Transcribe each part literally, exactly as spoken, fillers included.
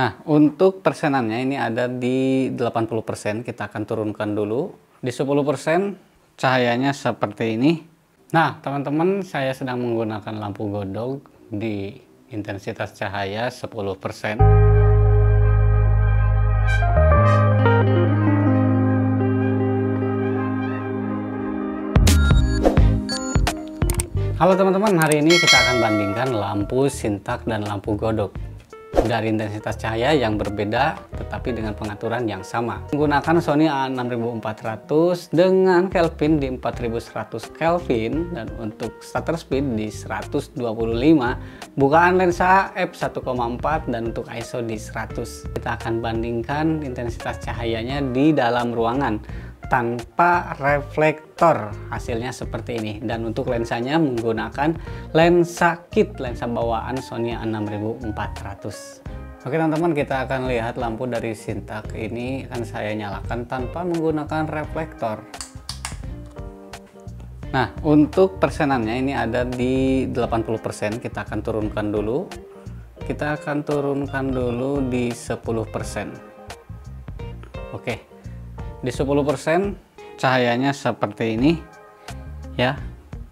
Nah, untuk persenannya ini ada di delapan puluh persen, kita akan turunkan dulu. Di sepuluh persen cahayanya seperti ini. Nah, teman-teman, saya sedang menggunakan lampu Godox di intensitas cahaya sepuluh persen. Halo teman-teman, hari ini kita akan bandingkan lampu SHiTak dan lampu Godox dari intensitas cahaya yang berbeda tetapi dengan pengaturan yang sama. Menggunakan Sony A enam ribu empat ratus dengan Kelvin di empat ribu seratus Kelvin dan untuk shutter speed di seratus dua puluh lima, bukaan lensa f satu koma empat dan untuk I S O di seratus. Kita akan bandingkan intensitas cahayanya di dalam ruangan tanpa reflektor, hasilnya seperti ini. Dan untuk lensanya menggunakan lensa kit, lensa bawaan Sony A enam ribu empat ratus. Oke teman-teman, kita akan lihat lampu dari SHiTak ini akan saya nyalakan tanpa menggunakan reflektor. Nah, untuk persenannya ini ada di delapan puluh persen, kita akan turunkan dulu. Kita akan turunkan dulu di sepuluh persen. Oke. Di sepuluh persen cahayanya seperti ini ya,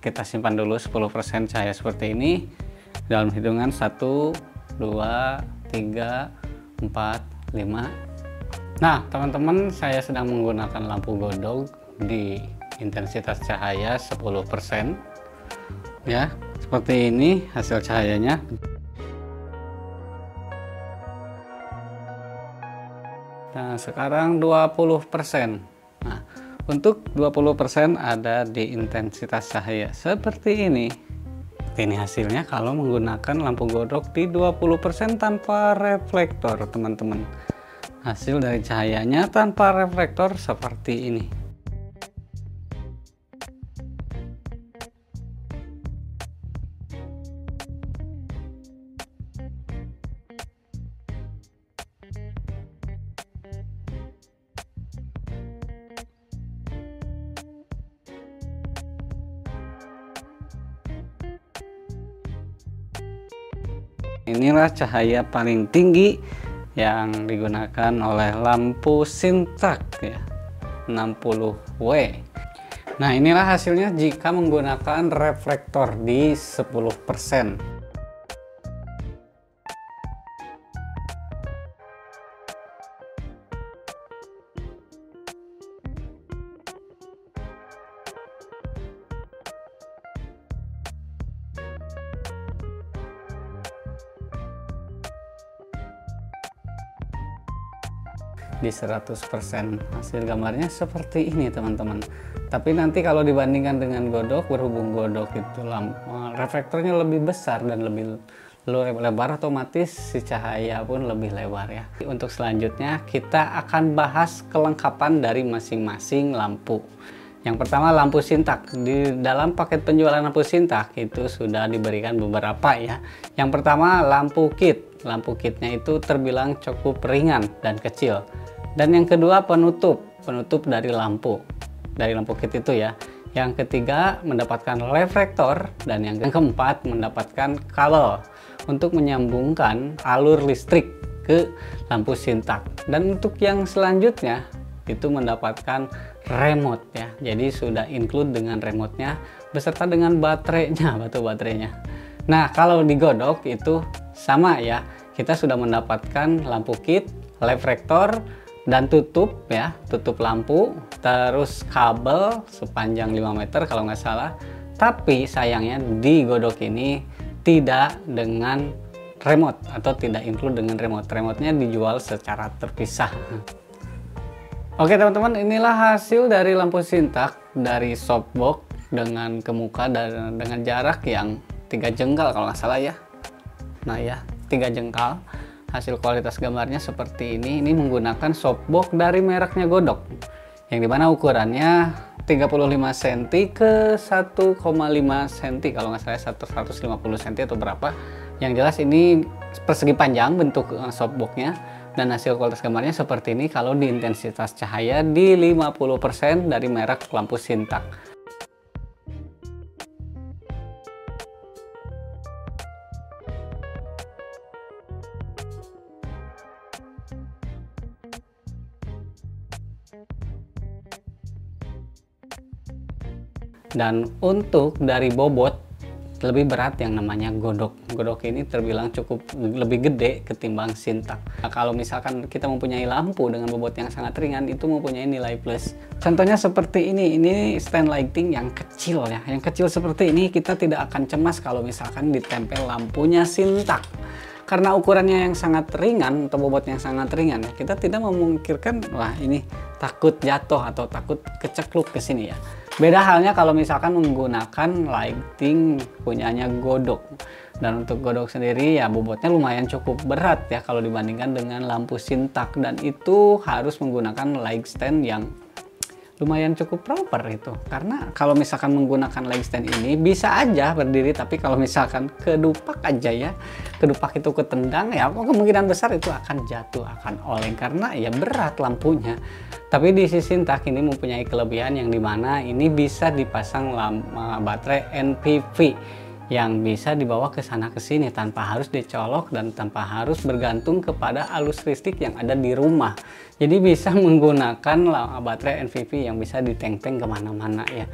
kita simpan dulu sepuluh persen cahaya seperti ini dalam hitungan satu, dua, tiga, empat, lima. Nah teman-teman, saya sedang menggunakan lampu Godox di intensitas cahaya sepuluh persen ya, seperti ini hasil cahayanya. Nah, sekarang dua puluh persen. Nah, untuk dua puluh persen ada di intensitas cahaya seperti ini. Ini hasilnya kalau menggunakan lampu Godox di dua puluh persen tanpa reflektor, teman-teman. Hasil dari cahayanya tanpa reflektor seperti ini. Inilah cahaya paling tinggi yang digunakan oleh lampu SHiTak ya, enam puluh W. Nah, inilah hasilnya jika menggunakan reflektor di sepuluh persen. Di seratus persen hasil gambarnya seperti ini teman-teman. Tapi nanti kalau dibandingkan dengan Godox, berhubung Godox itu reflektornya lebih besar dan lebih lebar, otomatis si cahaya pun lebih lebar ya. Untuk selanjutnya kita akan bahas kelengkapan dari masing-masing lampu. Yang pertama lampu SHiTak. Di dalam paket penjualan lampu SHiTak itu sudah diberikan beberapa ya. Yang pertama lampu kit. Lampu kitnya itu terbilang cukup ringan dan kecil. Dan yang kedua penutup, penutup dari lampu, dari lampu kit itu ya. Yang ketiga mendapatkan reflektor dan yang keempat mendapatkan kabel untuk menyambungkan alur listrik ke lampu SHiTak. Dan untuk yang selanjutnya itu mendapatkan remote ya, jadi sudah include dengan remotenya beserta dengan baterainya, batu baterainya. Nah kalau di Godox itu sama ya, kita sudah mendapatkan lampu kit, reflektor dan tutup ya, tutup lampu, terus kabel sepanjang lima meter kalau nggak salah. Tapi sayangnya di Godox ini tidak dengan remote atau tidak include dengan remote. Remote-nya dijual secara terpisah. Oke teman-teman, inilah hasil dari lampu SHiTak dari softbox dengan kemuka dan dengan jarak yang tiga jengkal kalau nggak salah ya. Nah ya, tiga jengkal. Hasil kualitas gambarnya seperti ini. Ini menggunakan softbox dari mereknya Godox, yang dimana ukurannya tiga puluh lima sentimeter ke satu koma lima sentimeter kalau nggak salah, seratus lima puluh sentimeter atau berapa. Yang jelas ini persegi panjang bentuk softboxnya, dan hasil kualitas gambarnya seperti ini kalau di intensitas cahaya di lima puluh persen dari merek lampu SHiTak. Dan untuk dari bobot lebih berat yang namanya Godox. Godox ini terbilang cukup lebih gede ketimbang SHiTak. Nah, kalau misalkan kita mempunyai lampu dengan bobot yang sangat ringan, itu mempunyai nilai plus. Contohnya seperti ini, ini stand lighting yang kecil ya. Yang kecil seperti ini kita tidak akan cemas kalau misalkan ditempel lampunya SHiTak. Karena ukurannya yang sangat ringan atau bobotnya yang sangat ringan, kita tidak memungkinkan, wah ini takut jatuh atau takut kecekluk ke sini ya. Beda halnya kalau misalkan menggunakan lighting punyanya Godox. Dan untuk Godox sendiri ya bobotnya lumayan cukup berat ya kalau dibandingkan dengan lampu SHiTak, dan itu harus menggunakan light stand yang lumayan cukup proper itu, karena kalau misalkan menggunakan light stand ini bisa aja berdiri, tapi kalau misalkan kedupak aja ya, kedupak itu ketendang ya, kemungkinan besar itu akan jatuh, akan oleng karena ya berat lampunya. Tapi di sisi SHiTak ini mempunyai kelebihan yang dimana ini bisa dipasang lama baterai N P V yang bisa dibawa ke sana ke sini tanpa harus dicolok dan tanpa harus bergantung kepada alus listrik yang ada di rumah. Jadi bisa menggunakan baterai N P V yang bisa diteng-teng kemana-mana ya.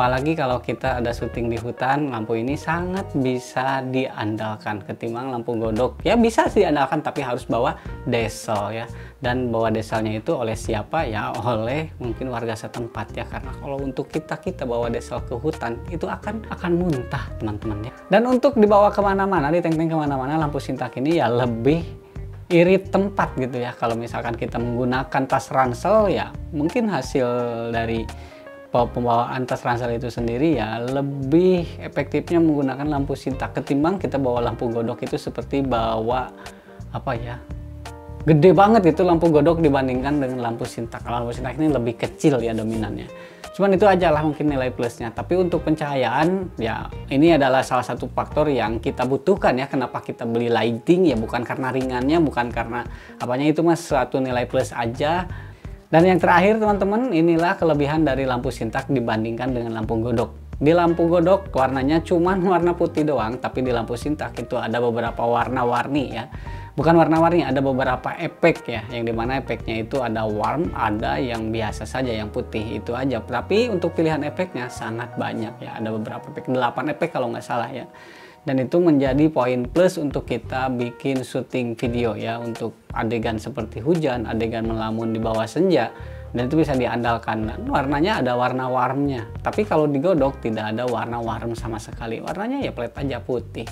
Apalagi kalau kita ada syuting di hutan, lampu ini sangat bisa diandalkan ketimbang lampu Godox. Ya bisa sih diandalkan, tapi harus bawa diesel ya. Dan bawa dieselnya itu oleh siapa ya? Oleh mungkin warga setempat ya. Karena kalau untuk kita kita bawa diesel ke hutan itu akan akan muntah teman-teman ya. Dan untuk dibawa kemana-mana, diteng-teng kemana-mana, lampu SHiTak ini ya lebih irit tempat gitu ya. Kalau misalkan kita menggunakan tas ransel ya, mungkin hasil dari pembawaan tas ransel itu sendiri ya lebih efektifnya menggunakan lampu SHiTak ketimbang kita bawa lampu Godox. Itu seperti bawa apa ya, gede banget itu lampu Godox dibandingkan dengan lampu SHiTak. Lampu SHiTak ini lebih kecil ya dominannya. Cuman itu aja lah mungkin nilai plusnya. Tapi untuk pencahayaan ya ini adalah salah satu faktor yang kita butuhkan ya. Kenapa kita beli lighting ya, bukan karena ringannya, bukan karena apanya, itu mas suatu nilai plus aja. Dan yang terakhir teman-teman, inilah kelebihan dari lampu SHiTak dibandingkan dengan lampu Godox. Di lampu Godox warnanya cuman warna putih doang, tapi di lampu SHiTak itu ada beberapa warna-warni ya. Bukan warna-warni, ada beberapa efek ya, yang dimana efeknya itu ada warm, ada yang biasa saja, yang putih itu aja. Tapi untuk pilihan efeknya sangat banyak ya, ada beberapa efek, delapan efek kalau nggak salah ya. Dan itu menjadi poin plus untuk kita bikin syuting video ya, untuk adegan seperti hujan, adegan melamun di bawah senja. Dan itu bisa diandalkan, dan warnanya ada warna warmnya. Tapi kalau di Godox tidak ada warna warm sama sekali, warnanya ya pelet aja putih.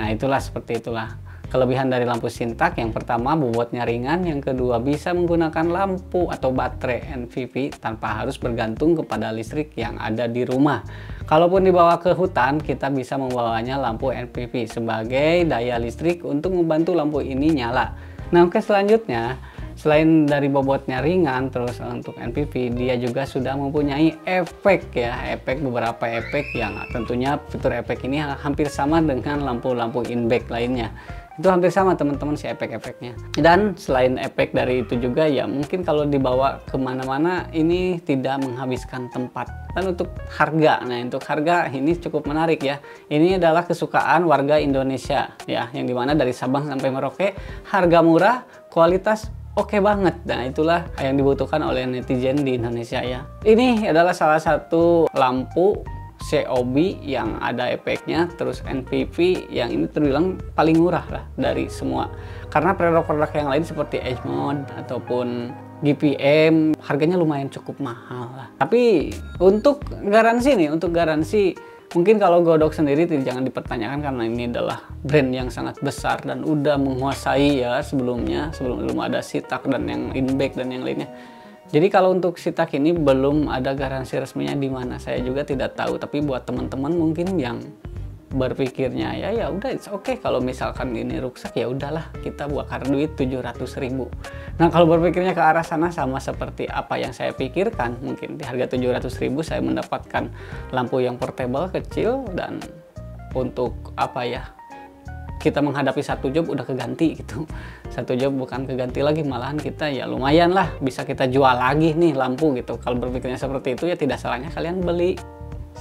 Nah itulah, seperti itulah kelebihan dari lampu SHiTak. Yang pertama bobotnya ringan, yang kedua bisa menggunakan lampu atau baterai N P V tanpa harus bergantung kepada listrik yang ada di rumah. Kalaupun dibawa ke hutan, kita bisa membawanya lampu N P V sebagai daya listrik untuk membantu lampu ini nyala. Nah oke, selanjutnya selain dari bobotnya ringan, terus untuk N P V dia juga sudah mempunyai efek ya, efek beberapa efek yang tentunya fitur efek ini hampir sama dengan lampu-lampu inback lainnya. Itu hampir sama teman-teman si efek-efeknya. Dan selain efek dari itu juga ya, mungkin kalau dibawa kemana-mana ini tidak menghabiskan tempat. Dan untuk harga, nah untuk harga ini cukup menarik ya. Ini adalah kesukaan warga Indonesia ya, yang dimana dari Sabang sampai Merauke, harga murah, kualitas oke banget. Nah itulah yang dibutuhkan oleh netizen di Indonesia ya. Ini adalah salah satu lampu C O B yang ada efeknya, terus N P V yang ini terbilang paling murah lah dari semua. Karena produk-produk yang lain seperti H-mode ataupun G P M harganya lumayan cukup mahal lah. Tapi untuk garansi nih, untuk garansi mungkin kalau Godox sendiri tidak, jangan dipertanyakan karena ini adalah brand yang sangat besar dan udah menguasai ya sebelumnya, sebelum belum ada SHiTak dan yang inback dan yang lainnya. Jadi kalau untuk SHiTak ini belum ada garansi resminya di mana, saya juga tidak tahu. Tapi buat teman-teman mungkin yang berpikirnya ya ya udah it's okay kalau misalkan ini rusak, ya udahlah kita bakar duit tujuh ratus ribu. Nah kalau berpikirnya ke arah sana sama seperti apa yang saya pikirkan, mungkin di harga tujuh ratus ribu saya mendapatkan lampu yang portable kecil, dan untuk apa ya, kita menghadapi satu job udah keganti gitu. Satu job bukan keganti lagi, malahan kita ya lumayan lah bisa kita jual lagi nih lampu gitu. Kalau berpikirnya seperti itu ya tidak salahnya kalian beli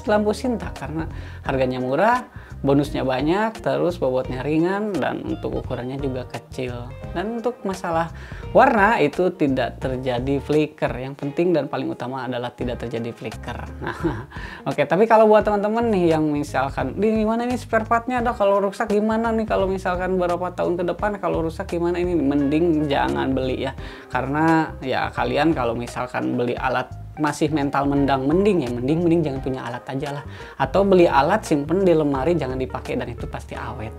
lampu SHiTak karena harganya murah, bonusnya banyak, terus bobotnya ringan, dan untuk ukurannya juga kecil. Dan untuk masalah warna itu tidak terjadi flicker, yang penting dan paling utama adalah tidak terjadi flicker. Nah, oke, okay. Tapi kalau buat teman-teman nih yang misalkan di gimana ini spare partnya ada, kalau rusak gimana nih, kalau misalkan berapa tahun ke depan kalau rusak gimana, ini mending jangan beli ya, karena ya kalian kalau misalkan beli alat masih mental mendang, mending ya mending mending jangan punya alat aja lah, atau beli alat simpen di lemari jangan dipakai dan itu pasti awet.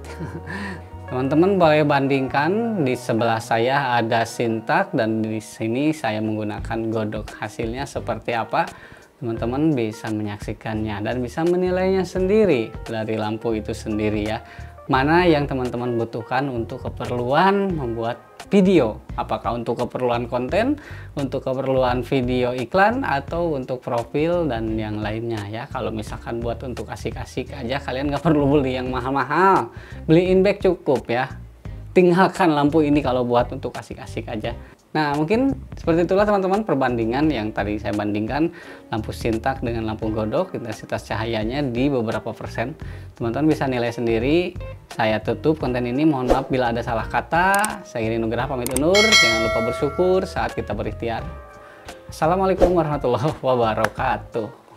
Teman-teman boleh bandingkan, di sebelah saya ada SHiTak dan di sini saya menggunakan Godox, hasilnya seperti apa teman-teman bisa menyaksikannya dan bisa menilainya sendiri dari lampu itu sendiri ya, mana yang teman-teman butuhkan untuk keperluan membuat video, apakah untuk keperluan konten, untuk keperluan video iklan, atau untuk profil dan yang lainnya ya. Kalau misalkan buat untuk asik-asik aja kalian nggak perlu beli yang mahal-mahal, beli inback cukup ya, tinggalkan lampu ini kalau buat untuk asik-asik aja. Nah, mungkin seperti itulah teman-teman perbandingan yang tadi saya bandingkan lampu SHiTak dengan lampu Godox, intensitas cahayanya di beberapa persen. Teman-teman bisa nilai sendiri. Saya tutup konten ini, mohon maaf bila ada salah kata. Saya Giri Nugraha pamit undur, jangan lupa bersyukur saat kita berikhtiar. Assalamualaikum warahmatullahi wabarakatuh.